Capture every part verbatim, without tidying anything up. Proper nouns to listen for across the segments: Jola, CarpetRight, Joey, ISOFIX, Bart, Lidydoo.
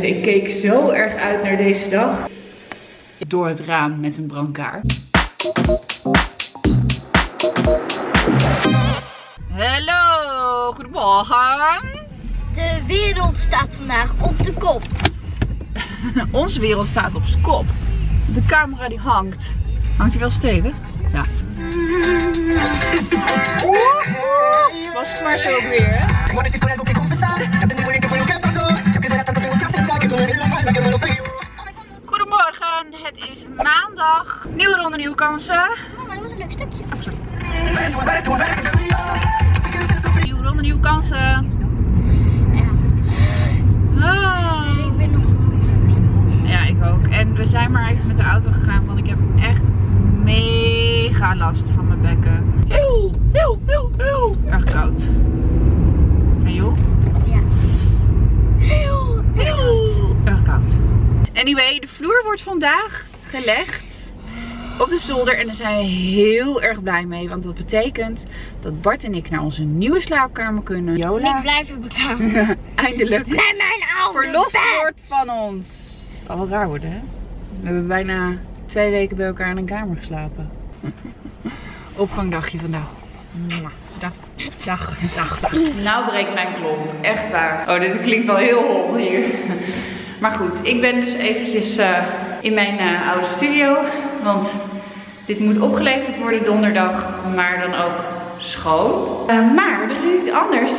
Dus ik keek zo erg uit naar deze dag. Door het raam met een brancard. Hallo, goedemorgen. De wereld staat vandaag op de kop. Onze wereld staat op z'n kop. De camera die hangt. Hangt hij wel stevig? Ja. Was het maar zo weer, hè? Goedemorgen, het is maandag. Nieuwe ronde, nieuwe kansen. Oh, maar dat was een leuk stukje. Oh, sorry. Nieuwe ronde, nieuwe kansen. Ja. Oh. Ik ben nog... Ja, ik ook. En we zijn maar even met de auto gegaan, want ik heb echt mega last van mijn bekken. Heel, heel, heel, heel erg koud. En joh? Ja. Heel, heel erg koud. Anyway, de vloer wordt vandaag gelegd op de zolder. En daar zijn we heel erg blij mee. Want dat betekent dat Bart en ik naar onze nieuwe slaapkamer kunnen. Jola. Ik blijf in mijn kamer. Eindelijk. Blij mijn oude verlost bed. Wordt van ons. Het zal wel raar worden, hè? We hebben bijna twee weken bij elkaar in een kamer geslapen. Opvangdagje vandaag. Dag, dag, dag, dag. Nou breekt mijn klomp, echt waar. Oh, dit klinkt wel heel hol hier. Maar goed, ik ben dus eventjes uh, in mijn uh, oude studio. Want dit moet opgeleverd worden donderdag, maar dan ook schoon. Uh, maar er is iets anders.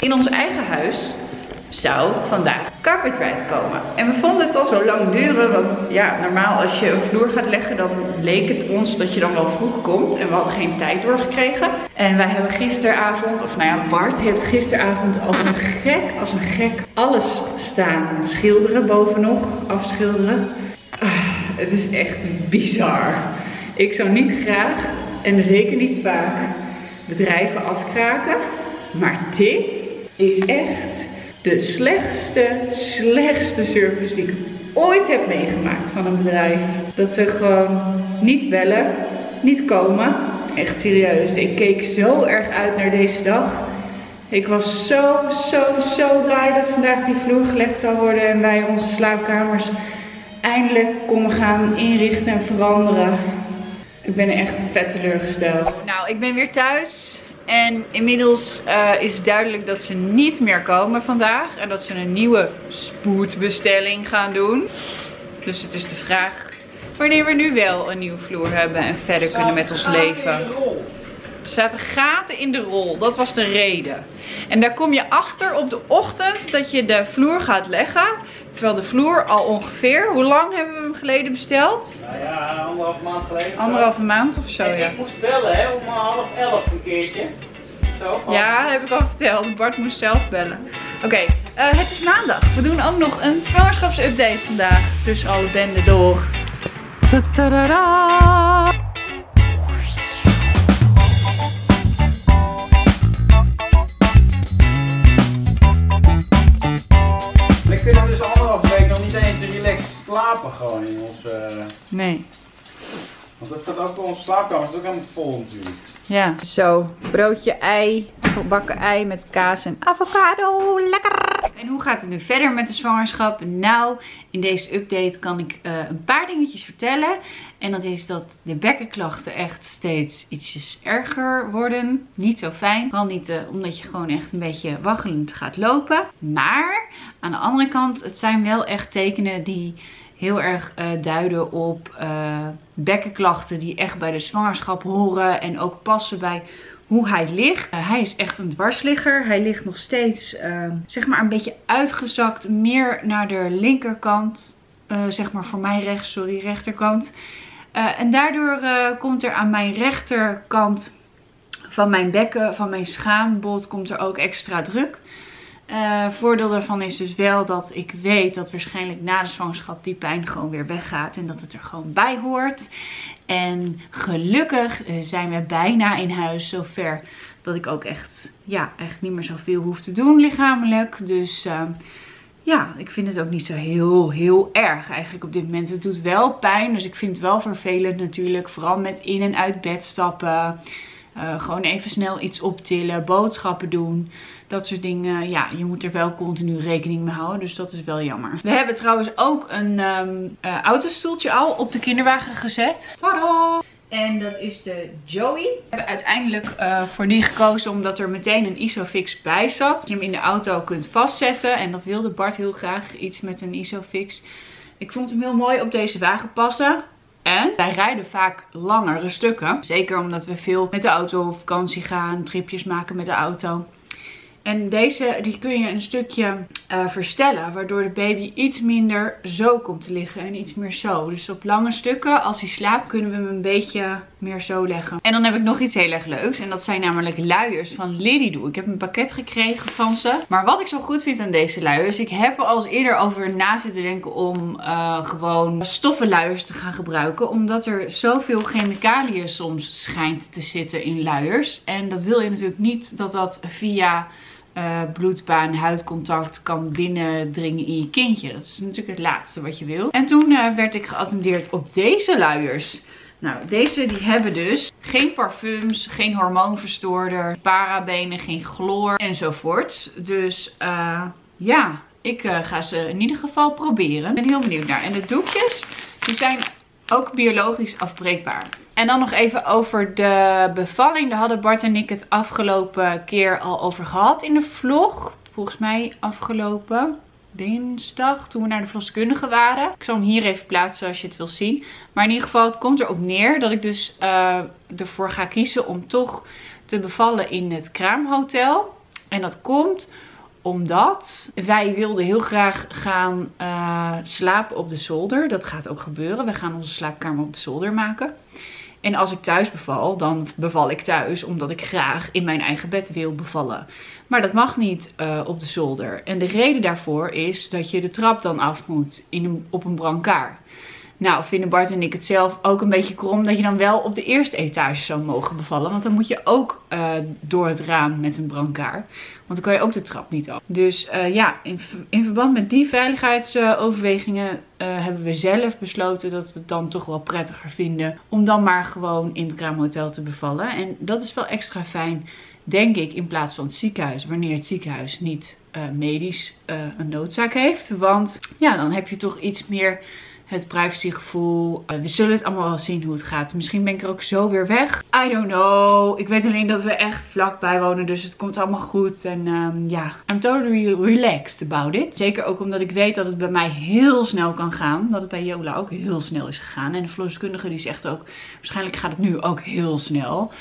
In ons eigen huis zou vandaag CarpetRight komen. En we vonden het al zo lang duren, want ja, normaal als je een vloer gaat leggen, dan leek het ons dat je dan wel vroeg komt. En we hadden geen tijd doorgekregen. En wij hebben gisteravond, of nou ja, Bart heeft gisteravond als een gek, als een gek, alles staan schilderen bovenop, afschilderen. Ah, het is echt bizar. Ik zou niet graag, en zeker niet vaak, bedrijven afkraken. Maar dit is echt... de slechtste, slechtste service die ik ooit heb meegemaakt van een bedrijf. Dat ze gewoon niet bellen, niet komen. Echt serieus, ik keek zo erg uit naar deze dag. Ik was zo, zo, zo blij dat vandaag die vloer gelegd zou worden. En wij onze slaapkamers eindelijk konden gaan inrichten en veranderen. Ik ben echt vet teleurgesteld. Nou, ik ben weer thuis. En inmiddels uh, is duidelijk dat ze niet meer komen vandaag. En dat ze een nieuwe spoedbestelling gaan doen. Dus het is de vraag wanneer we nu wel een nieuwe vloer hebben en verder kunnen met ons leven. Er zaten gaten in de rol. Dat was de reden. En daar kom je achter op de ochtend dat je de vloer gaat leggen. Terwijl de vloer al ongeveer... Hoe lang hebben we hem geleden besteld? Nou ja, anderhalve maand geleden. Anderhalve maand of zo, en ja. Ik moest bellen, hè, om half elf een keertje. Zo, van. Ja, heb ik al verteld. Bart moest zelf bellen. Oké, okay, uh, het is maandag. We doen ook nog een zwangerschapsupdate vandaag. Dus alle benden door. Ta-ta-da-da! Ik vind het dus anderhalf week nog niet eens relaxed slapen gewoon in ons... Uh... Nee. Want dat staat ook voor onze slaapkamer, dat is ook helemaal vol natuurlijk. Ja, zo. Broodje, ei, gebakken ei met kaas en avocado. Lekker! En hoe gaat het nu verder met de zwangerschap? Nou, in deze update kan ik uh, een paar dingetjes vertellen. En dat is dat de bekkenklachten echt steeds ietsjes erger worden. Niet zo fijn. Vooral niet uh, omdat je gewoon echt een beetje waggelend gaat lopen. Maar aan de andere kant, het zijn wel echt tekenen die... heel erg uh, duiden op uh, bekkenklachten die echt bij de zwangerschap horen. En ook passen bij hoe hij ligt. Uh, hij is echt een dwarsligger. Hij ligt nog steeds uh, zeg maar een beetje uitgezakt. Meer naar de linkerkant. Uh, zeg maar voor mijn rechts, sorry, rechterkant. Uh, en daardoor uh, komt er aan mijn rechterkant van mijn bekken, van mijn schaambod, komt er ook extra druk. Uh, voordeel daarvan is dus wel dat ik weet dat waarschijnlijk na de zwangerschap die pijn gewoon weer weggaat. En dat het er gewoon bij hoort. En gelukkig zijn we bijna in huis zover dat ik ook echt, ja, echt niet meer zoveel hoef te doen lichamelijk. Dus uh, ja, ik vind het ook niet zo heel, heel erg eigenlijk op dit moment. Het doet wel pijn, dus ik vind het wel vervelend natuurlijk. Vooral met in en uit bed stappen. Uh, gewoon even snel iets optillen, boodschappen doen, dat soort dingen. Ja, je moet er wel continu rekening mee houden, dus dat is wel jammer. We hebben trouwens ook een um, uh, autostoeltje al op de kinderwagen gezet. Tadaa! En dat is de Joey. We hebben uiteindelijk uh, voor die gekozen omdat er meteen een ISOFIX bij zat. Dat je hem in de auto kunt vastzetten en dat wilde Bart heel graag, iets met een ISOFIX. Ik vond hem heel mooi op deze wagen passen. En wij rijden vaak langere stukken. Zeker omdat we veel met de auto op vakantie gaan, tripjes maken met de auto. En deze die kun je een stukje uh, verstellen. Waardoor de baby iets minder zo komt te liggen en iets meer zo. Dus op lange stukken, als hij slaapt, kunnen we hem een beetje meer zo leggen. En dan heb ik nog iets heel erg leuks. En dat zijn namelijk luiers van Lidydoo. Ik heb een pakket gekregen van ze. Maar wat ik zo goed vind aan deze luiers. Ik heb er al eerder over na zitten denken om uh, gewoon stoffen luiers te gaan gebruiken. Omdat er zoveel chemicaliën soms schijnt te zitten in luiers. En dat wil je natuurlijk niet dat dat via... Uh, bloedbaan, huidcontact kan binnendringen in je kindje. Dat is natuurlijk het laatste wat je wil. En toen uh, werd ik geattendeerd op deze luiers. Nou, deze die hebben dus geen parfums, geen hormoonverstoorder, parabenen, geen chloor enzovoort. Dus uh, ja, ik uh, ga ze in ieder geval proberen. Ik ben heel benieuwd naar. En de doekjes, die zijn ook biologisch afbreekbaar. En dan nog even over de bevalling. Daar hadden Bart en ik het afgelopen keer al over gehad in de vlog. Volgens mij afgelopen dinsdag toen we naar de verloskundige waren. Ik zal hem hier even plaatsen als je het wil zien. Maar in ieder geval, het komt erop neer dat ik dus uh, ervoor ga kiezen om toch te bevallen in het kraamhotel. En dat komt omdat wij wilden heel graag gaan uh, slapen op de zolder. Dat gaat ook gebeuren. We gaan onze slaapkamer op de zolder maken. En als ik thuis beval, dan beval ik thuis omdat ik graag in mijn eigen bed wil bevallen. Maar dat mag niet uh, op de zolder. En de reden daarvoor is dat je de trap dan af moet in een, op een brancard. Nou, vinden Bart en ik het zelf ook een beetje krom dat je dan wel op de eerste etage zou mogen bevallen. Want dan moet je ook uh, door het raam met een brancard. Want dan kan je ook de trap niet af. Dus uh, ja, in, in verband met die veiligheidsoverwegingen uh, uh, hebben we zelf besloten dat we het dan toch wel prettiger vinden. Om dan maar gewoon in het kraamhotel te bevallen. En dat is wel extra fijn, denk ik, in plaats van het ziekenhuis. Wanneer het ziekenhuis niet uh, medisch uh, een noodzaak heeft. Want ja, dan heb je toch iets meer... Het privacygevoel. We zullen het allemaal wel zien hoe het gaat. Misschien ben ik er ook zo weer weg. I don't know. Ik weet alleen dat we echt vlakbij wonen. Dus het komt allemaal goed. En um, ja, I'm totally relaxed about it. Zeker ook omdat ik weet dat het bij mij heel snel kan gaan. Dat het bij Jola ook heel snel is gegaan. En de verloskundige die zegt ook, waarschijnlijk gaat het nu ook heel snel.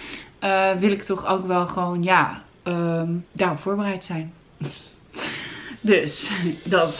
Uh, wil ik toch ook wel gewoon, ja, um, daarop voorbereid zijn. Dus, dat...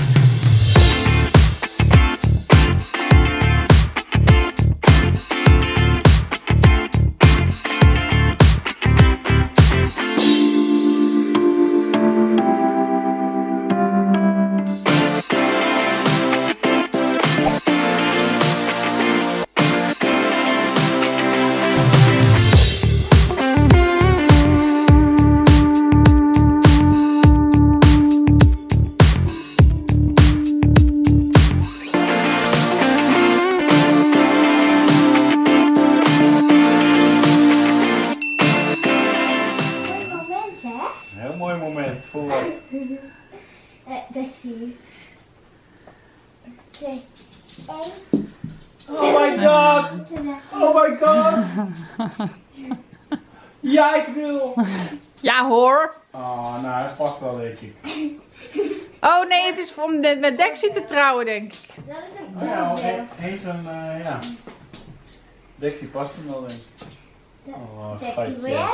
Oh my god! Oh my god! Ja, ik wil! Ja hoor! Oh, nou, het past wel, denk ik. Oh nee, het is om met Dexy te trouwen, denk ik. Dat is een ding. Ja, heeft een, uh, ja. Dexy past hem wel, denk ik. Oh, schatje.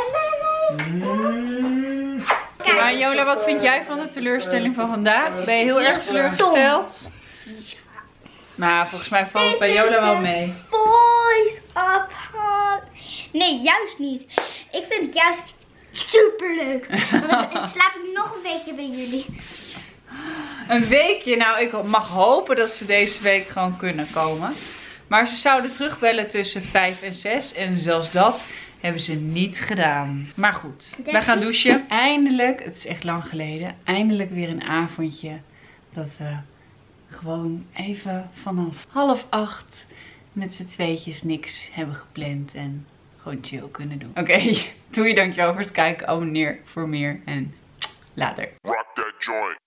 Maar Jola, wat vind jij van de teleurstelling van vandaag? Ben je heel erg teleurgesteld? Maar volgens mij valt het bij Jola wel mee. Voice up. Nee, juist niet. Ik vind het juist superleuk. Want dan slaap ik nog een weekje bij jullie. Een weekje? Nou, ik mag hopen dat ze deze week gewoon kunnen komen. Maar ze zouden terugbellen tussen vijf en zes. En zelfs dat hebben ze niet gedaan. Maar goed, wij gaan douchen. Eindelijk, het is echt lang geleden, eindelijk weer een avondje dat we... Gewoon even vanaf half acht met z'n tweetjes niks hebben gepland en gewoon chill kunnen doen. Oké, okay. Doei, dankjewel voor het kijken. Abonneer voor meer en later. Rock that joint.